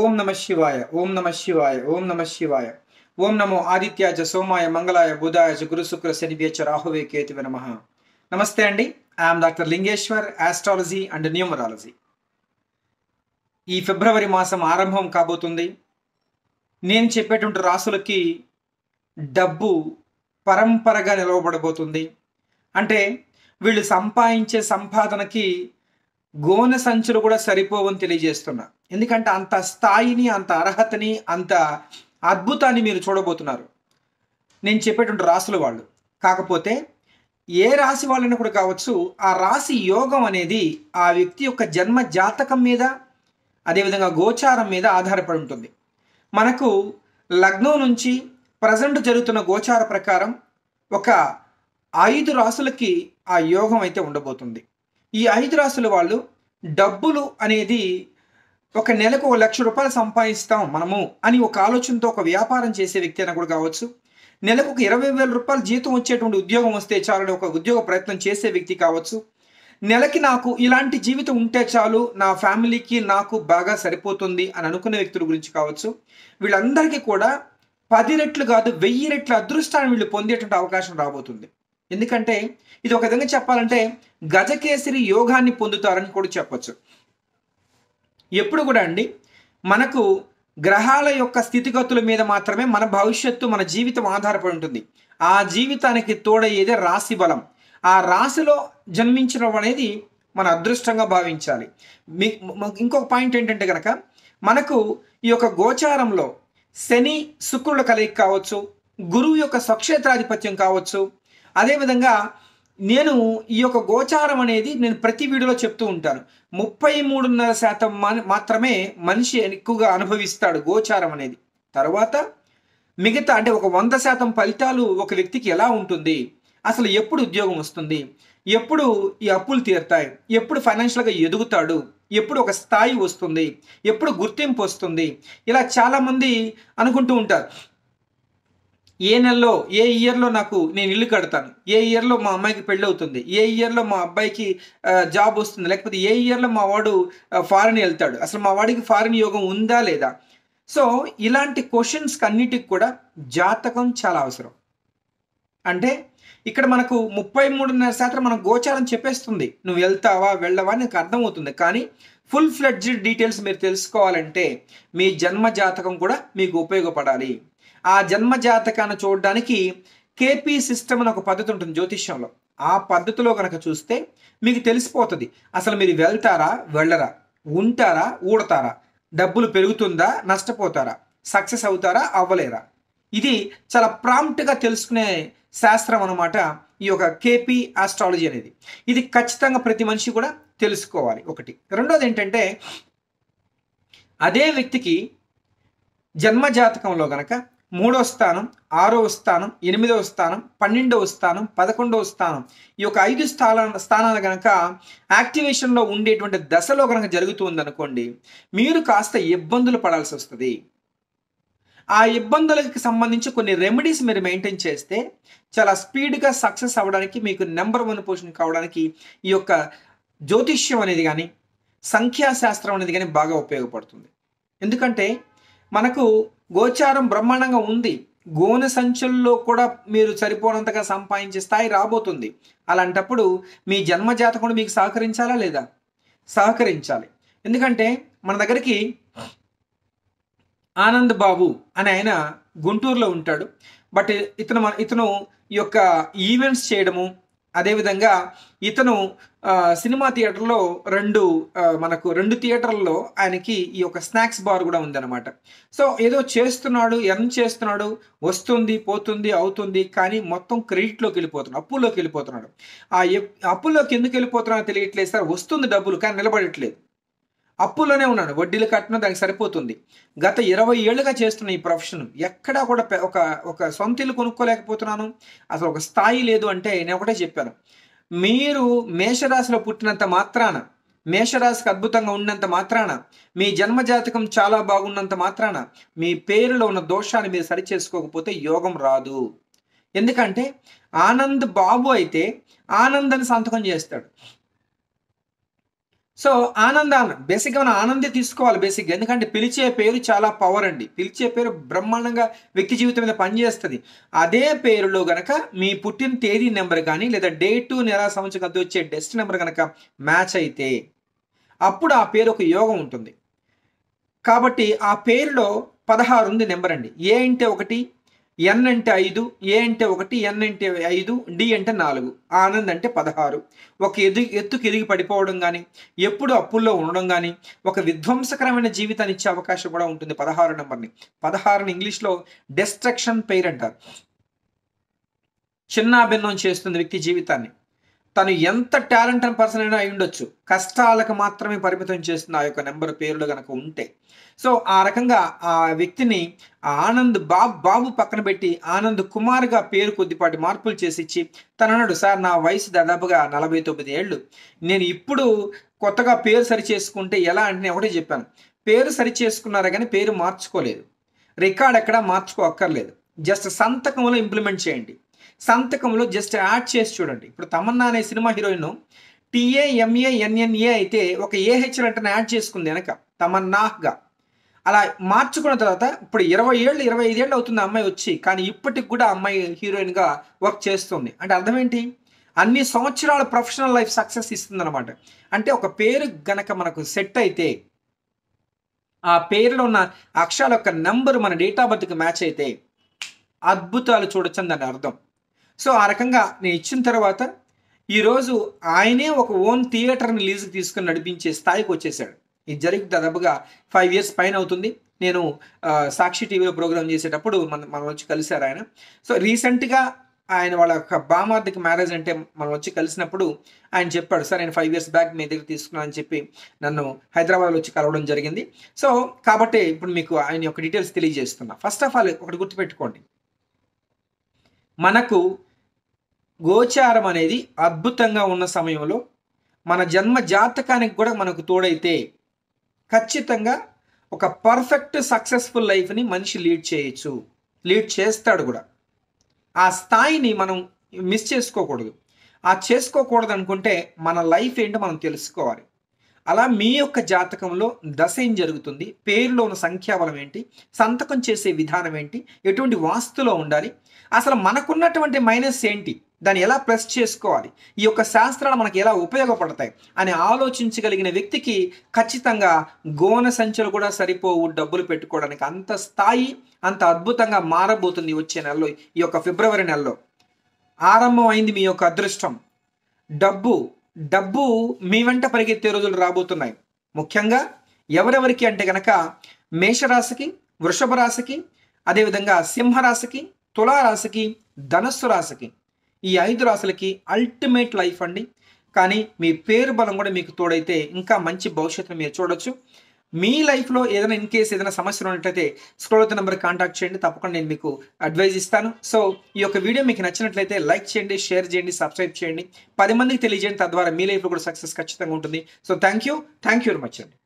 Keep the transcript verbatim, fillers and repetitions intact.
ओम नमः शिवाय ओम नमः शिवाय ओम नमः शिवाय ओम नमो आदित्याय सोमाय मंगलाय बुधाय गुरु शुक्र शनिभ्य च राहुवे केतवे नमः। नमस्ते अंडी, I am doctor Lingeshwar, astrology and numerology. ఈ ఫిబ్రవరి మాసం ఆరంభం కాబోతుంది. నేను చెప్పేటువంటి రాసులకి డబ్బు పరంపరగా నిలవబడబోతుంది. అంటే వీళ్ళు సంపాదించే సంపాదనకి గోనె సంచులు కూడా సరిపోవని తెలియజేస్తున్నా. ఎందుకంటే అంత స్థాయిని, అంత అర్హతని, అంత అద్భుతాన్ని మీరు చూడబోతున్నారు నేను చెప్పేటువంటి రాసుల వాళ్ళు. కాకపోతే ఏ రాశి వాళ్ళని కూడా కావచ్చు, ఆ రాశి యోగం అనేది ఆ వ్యక్తి యొక్క జన్మ జాతకం మీద, అదేవిధంగా గోచారం మీద ఆధారపడి ఉంటుంది. మనకు లగ్నం నుంచి ప్రజెంట్ జరుగుతున్న గోచార ప్రకారం ఒక ఐదు రాసులకి ఆ యోగం అయితే ఉండబోతుంది. ఈ ఐదు రాసుల వాళ్ళు డబ్బులు అనేది ఒక నెలకు ఒక లక్ష రూపాయలు సంపాదిస్తాం మనము అని ఒక ఆలోచనతో ఒక వ్యాపారం చేసే వ్యక్తి అయినా కూడా కావచ్చు, నెలకు ఒక ఇరవై వేల రూపాయలు జీతం వచ్చేటువంటి ఉద్యోగం వస్తే చాలని ఒక ఉద్యోగ ప్రయత్నం చేసే వ్యక్తి కావచ్చు, నెలకి నాకు ఇలాంటి జీవితం ఉంటే చాలు, నా ఫ్యామిలీకి నాకు బాగా సరిపోతుంది అని అనుకునే వ్యక్తుల గురించి కావచ్చు. వీళ్ళందరికీ కూడా పది రెట్లు కాదు వెయ్యి రెట్ల అదృష్టాన్ని వీళ్ళు పొందేటువంటి అవకాశం రాబోతుంది. ఎందుకంటే ఇది ఒక విధంగా చెప్పాలంటే గజకేసరి యోగాన్ని పొందుతారని కూడా చెప్పచ్చు. ఎప్పుడు కూడా అండి మనకు గ్రహాల యొక్క స్థితిగతుల మీద మాత్రమే మన భవిష్యత్తు, మన జీవితం ఆధారపడి ఉంటుంది. ఆ జీవితానికి తోడయ్యేదే రాశి బలం. ఆ రాశిలో జన్మించడం అనేది మన అదృష్టంగా భావించాలి. మీ ఇంకొక పాయింట్ ఏంటంటే కనుక మనకు ఈ యొక్క గోచారంలో శని శుక్రుల కలయిక కావచ్చు, గురువు యొక్క స్వక్షేత్రాధిపత్యం కావచ్చు, అదేవిధంగా నేను ఈ యొక్క గోచారం అనేది నేను ప్రతి వీడియోలో చెప్తూ ఉంటాను. ముప్పై మూడున్నర శాతం మాత్రమే మనిషి ఎక్కువగా అనుభవిస్తాడు గోచారం అనేది. తర్వాత మిగతా అంటే ఒక వంద శాతం ఫలితాలు ఒక వ్యక్తికి ఎలా ఉంటుంది, అసలు ఎప్పుడు ఉద్యోగం వస్తుంది, ఎప్పుడు ఈ అప్పులు తీరుతాయి, ఎప్పుడు ఫైనాన్షియల్గా ఎదుగుతాడు, ఎప్పుడు ఒక స్థాయి వస్తుంది, ఎప్పుడు గుర్తింపు వస్తుంది, ఇలా చాలామంది అనుకుంటూ ఉంటారు. ఏ నెలలో, ఏ ఇయర్లో నాకు నేను ఇల్లు కడతాను, ఏ ఇయర్లో మా అమ్మాయికి పెళ్ళి అవుతుంది, ఏ ఇయర్లో మా అబ్బాయికి జాబ్ వస్తుంది, లేకపోతే ఏ ఇయర్లో మా వాడు ఫారిన్ వెళ్తాడు, అసలు మా వాడికి ఫారిన్ యోగం ఉందా లేదా. సో ఇలాంటి క్వశ్చన్స్కి అన్నిటికి కూడా జాతకం చాలా అవసరం. అంటే ఇక్కడ మనకు ముప్పై మూడున్నర శాతం మనం గోచారం చెప్పేస్తుంది, నువ్వు వెళ్తావా వెళ్ళవా నీకు అర్థమవుతుంది. కానీ ఫుల్ ఫ్లెడ్జ్డ్ డీటెయిల్స్ మీరు తెలుసుకోవాలంటే మీ జన్మ జాతకం కూడా మీకు ఉపయోగపడాలి. ఆ జన్మ జాతకాన్ని చూడడానికి కేపీ సిస్టమ్ అని ఒక పద్ధతి ఉంటుంది జ్యోతిష్యంలో. ఆ పద్ధతిలో కనుక చూస్తే మీకు తెలిసిపోతుంది అసలు మీరు వెళ్తారా వెళ్ళరా, ఉంటారా ఊడతారా, డబ్బులు పెరుగుతుందా నష్టపోతారా, సక్సెస్ అవుతారా అవ్వలేరా. ఇది చాలా ప్రాంప్ట్గా తెలుసుకునే శాస్త్రం అన్నమాట ఈ యొక్క కేపీ ఆస్ట్రాలజీ అనేది. ఇది ఖచ్చితంగా ప్రతి మనిషి కూడా తెలుసుకోవాలి ఒకటి. రెండోది ఏంటంటే అదే వ్యక్తికి జన్మజాతకంలో కనుక మూడో స్థానం, ఆరో స్థానం, ఎనిమిదవ స్థానం, పన్నెండవ స్థానం, పదకొండవ స్థానం, ఈ యొక్క ఐదు స్థాన స్థానాలు కనుక యాక్టివేషన్లో ఉండేటువంటి దశలో కనుక జరుగుతుంది అనుకోండి, మీరు కాస్త ఇబ్బందులు పడాల్సి వస్తుంది. ఆ ఇబ్బందులకి సంబంధించి కొన్ని రెమెడీస్ మీరు మెయింటైన్ చేస్తే చాలా స్పీడ్గా సక్సెస్ అవ్వడానికి, మీకు నెంబర్ వన్ పొజిషన్ కావడానికి ఈ యొక్క జ్యోతిష్యం అనేది కానీ సంఖ్యాశాస్త్రం అనేది కానీ బాగా ఉపయోగపడుతుంది. ఎందుకంటే మనకు గోచారం బ్రహ్మాండంగా ఉంది, గోనె సంచుల్లో కూడా మీరు సరిపోనంతగా సంపాదించే స్థాయి రాబోతుంది. అలాంటప్పుడు మీ జన్మజాతకుడు మీకు సహకరించాలా లేదా, సహకరించాలి. ఎందుకంటే మన దగ్గరికి ఆనంద్ బాబు అని ఆయన గుంటూరులో ఉంటాడు. బట్ ఇతను ఇతను ఈ యొక్క ఈవెంట్స్ చేయడము, అదేవిధంగా ఇతను సినిమా థియేటర్లో రెండు మనకు రెండు థియేటర్లలో ఆయనకి ఈ యొక్క స్నాక్స్ బార్ కూడా ఉందన్నమాట. సో ఏదో చేస్తున్నాడు, ఎర్న్ చేస్తున్నాడు, వస్తుంది పోతుంది అవుతుంది, కానీ మొత్తం క్రెడిట్లోకి వెళ్ళిపోతున్నాడు, అప్పుల్లోకి వెళ్ళిపోతున్నాడు. ఆ అప్పుల్లోకి ఎందుకు వెళ్ళిపోతున్నాడో తెలియట్లేదు సార్. వస్తుంది డబ్బులు కానీ నిలబడట్లేదు, అప్పులోనే ఉన్నాడు, వడ్డీలు కట్టడం దానికి సరిపోతుంది. గత ఇరవై ఏళ్ళుగా చేస్తున్న ఈ ప్రొఫెషన్ ఎక్కడా కూడా ఒక ఒక సొంత ఇల్లు కొనుక్కోలేకపోతున్నాను, అసలు ఒక స్థాయి లేదు అంటే నేను ఒకటే చెప్పాను. మీరు మేషరాశిలో పుట్టినంత మాత్రాన, మేషరాశికి అద్భుతంగా ఉన్నంత మాత్రాన, మీ జన్మజాతకం చాలా బాగున్నంత మాత్రాన మీ పేరులో ఉన్న దోషాన్ని మీరు సరిచేసుకోకపోతే యోగం రాదు. ఎందుకంటే ఆనంద్ బాబు అయితే ఆనందని సంతకం చేస్తాడు, సో ఆనంద బేసిక్గా మనం ఆనందే తీసుకోవాలి బేసిక్గా, ఎందుకంటే పిలిచే పేరు చాలా పవర్ అండి. పిలిచే పేరు బ్రహ్మాండంగా వ్యక్తి జీవితం మీద పనిచేస్తుంది. అదే పేరులో గనక మీ పుట్టిన తేదీ నెంబర్ కానీ లేదా డేటు నెల సంవత్సరం అంతా వచ్చే డెస్ట్ నెంబర్ కనుక మ్యాచ్ అయితే అప్పుడు ఆ పేరు ఒక యోగం ఉంటుంది. కాబట్టి ఆ పేరులో పదహారు ఉంది నెంబర్ అండి. ఏ అంటే ఒకటి, ఎన్ అంటే ఐదు, ఏ అంటే ఒకటి, ఎన్ అంటే ఐదు, డి అంటే నాలుగు, ఆనంద్ అంటే పదహారు. ఒక ఎదు ఎత్తుకు ఎదిగి పడిపోవడం కానీ, ఎప్పుడు అప్పుల్లో ఉండడం కానీ, ఒక విధ్వంసకరమైన జీవితాన్ని ఇచ్చే అవకాశం కూడా ఉంటుంది పదహారు నెంబర్ని. పదహారుని ఇంగ్లీష్లో డిస్ట్రక్షన్ పేరు అంటారు. చిన్నాభిన్నం చేస్తుంది వ్యక్తి జీవితాన్ని. తను ఎంత టాలెంట్ అయిన పర్సన్ అయినా అయి ఉండొచ్చు, కష్టాలకు మాత్రమే పరిమితం చేస్తున్న ఆ యొక్క నెంబర్ పేర్లు కనుక ఉంటే. సో ఆ రకంగా ఆ వ్యక్తిని ఆనంద్ బాబ్ బాబు పక్కన పెట్టి ఆనంద్ కుమార్గా పేరు కొద్దిపాటి మార్పులు చేసి ఇచ్చి తను అన్నాడు, సార్ నా వయసు దాదాపుగా నలభై తొమ్మిది ఏళ్ళు, నేను ఇప్పుడు కొత్తగా పేరు సరి చేసుకుంటే ఎలా అంటే నేను ఒకటే చెప్పాను, పేరు సరి చేసుకున్నారా కానీ పేరు మార్చుకోలేదు, రికార్డ్ ఎక్కడా మార్చుకోక్కర్లేదు, జస్ట్ సంతకంలో ఇంప్లిమెంట్ చేయండి. సంతకంలో జస్ట్ యాడ్ చేసి చూడండి. ఇప్పుడు తమన్నా అనే సినిమా హీరోయిన్ టీఏఎంఏఎన్ఎన్ఏ అయితే ఒక ఏహెచ్ అంటే యాడ్ చేసుకుంది వెనక తమన్నాహ్గా. అలా మార్చుకున్న తర్వాత ఇప్పుడు ఇరవై ఏళ్ళు ఇరవై ఐదు ఏళ్ళు అవుతుంది అమ్మాయి వచ్చి, కానీ ఇప్పటికి కూడా అమ్మాయి హీరోయిన్గా వర్క్ చేస్తుంది. అంటే అర్థం ఏంటి? అన్ని సంవత్సరాల ప్రొఫెషనల్ లైఫ్ సక్సెస్ ఇస్తుంది అనమాట. అంటే ఒక పేరు గనక మనకు సెట్ అయితే, ఆ పేరులో ఉన్న అక్షరాల యొక్క నెంబర్ మన డేట్ ఆఫ్ బర్త్కి మ్యాచ్ అయితే అద్భుతాలు చూడొచ్చు దాని అర్థం. సో ఆ రకంగా నేను ఇచ్చిన తర్వాత ఈరోజు ఆయనే ఒక ఓన్ థియేటర్ని లీజుకి తీసుకుని నడిపించే స్థాయికి వచ్చేసాడు. ఇది జరిగి దాదాపుగా ఫైవ్ ఇయర్స్ పైన అవుతుంది. నేను సాక్షి టీవీలో ప్రోగ్రామ్ చేసేటప్పుడు మన మనం వచ్చి కలిశారు ఆయన. సో రీసెంట్గా ఆయన వాళ్ళ యొక్క బామార్దికి మ్యారేజ్ అంటే మనం వచ్చి కలిసినప్పుడు ఆయన చెప్పాడు, సార్ నేను ఫైవ్ ఇయర్స్ బ్యాక్ మీ దగ్గర తీసుకున్నాను అని చెప్పి నన్ను హైదరాబాద్లో వచ్చి కలవడం జరిగింది. సో కాబట్టి ఇప్పుడు మీకు ఆయన యొక్క డీటెయిల్స్ తెలియజేస్తున్నా. ఫస్ట్ ఆఫ్ ఆల్ ఒకటి గుర్తుపెట్టుకోండి, మనకు గోచారం అనేది అద్భుతంగా ఉన్న సమయంలో మన జన్మ జాతకానికి కూడా మనకు తోడైతే ఖచ్చితంగా ఒక పర్ఫెక్ట్ సక్సెస్ఫుల్ లైఫ్ని మనిషి లీడ్ చేయొచ్చు, లీడ్ చేస్తాడు కూడా. ఆ స్థాయిని మనం మిస్ చేసుకోకూడదు. ఆ చేసుకోకూడదు అనుకుంటే మన లైఫ్ ఏంటో మనం తెలుసుకోవాలి. అలా మీ యొక్క జాతకంలో దశ ఏం జరుగుతుంది, పేరులో ఉన్న సంఖ్యాబలం ఏంటి, సంతకం చేసే విధానం ఏంటి, ఎటువంటి వాస్తులో ఉండాలి, అసలు మనకున్నటువంటి మైనస్ ఏంటి, దాన్ని ఎలా ప్లస్ చేసుకోవాలి, ఈ యొక్క శాస్త్రాలు మనకు ఎలా ఉపయోగపడతాయి అని ఆలోచించగలిగిన వ్యక్తికి ఖచ్చితంగా గోన సంచులు కూడా సరిపోవు డబ్బులు పెట్టుకోవడానికి. అంత స్థాయి అంత అద్భుతంగా మారబోతుంది వచ్చే నెలలో, ఈ యొక్క ఫిబ్రవరి నెలలో ఆరంభం అయింది మీ యొక్క అదృష్టం. డబ్బు డబ్బు మీ వెంట పరిగెత్తే రోజులు రాబోతున్నాయి. ముఖ్యంగా ఎవరెవరికి అంటే కనుక మేషరాశికి, వృషభ రాశికి, అదేవిధంగా సింహరాశికి, తులా రాశికి, ధనస్సు రాశికి, ఈ ఐదు రాశులకి అల్టిమేట్ లైఫ్ అండి. కానీ మీ పేరు బలం కూడా మీకు తోడైతే ఇంకా మంచి భవిష్యత్తును మీరు చూడొచ్చు. మీ లైఫ్లో ఏదైనా ఇన్ కేసు ఏదైనా సమస్యలు ఉన్నట్లయితే స్క్రోల్ అవుతున్న నెంబర్ కాంటాక్ట్ చేయండి, తప్పకుండా నేను మీకు అడ్వైజ్ ఇస్తాను. సో ఈ యొక్క వీడియో మీకు నచ్చినట్లయితే లైక్ చేయండి, షేర్ చేయండి, సబ్స్క్రైబ్ చేయండి, పది మందికి తెలియజేయండి. తద్వారా మీ లైఫ్లో కూడా సక్సెస్ ఖచ్చితంగా ఉంటుంది. So thank you thank you very much అండి.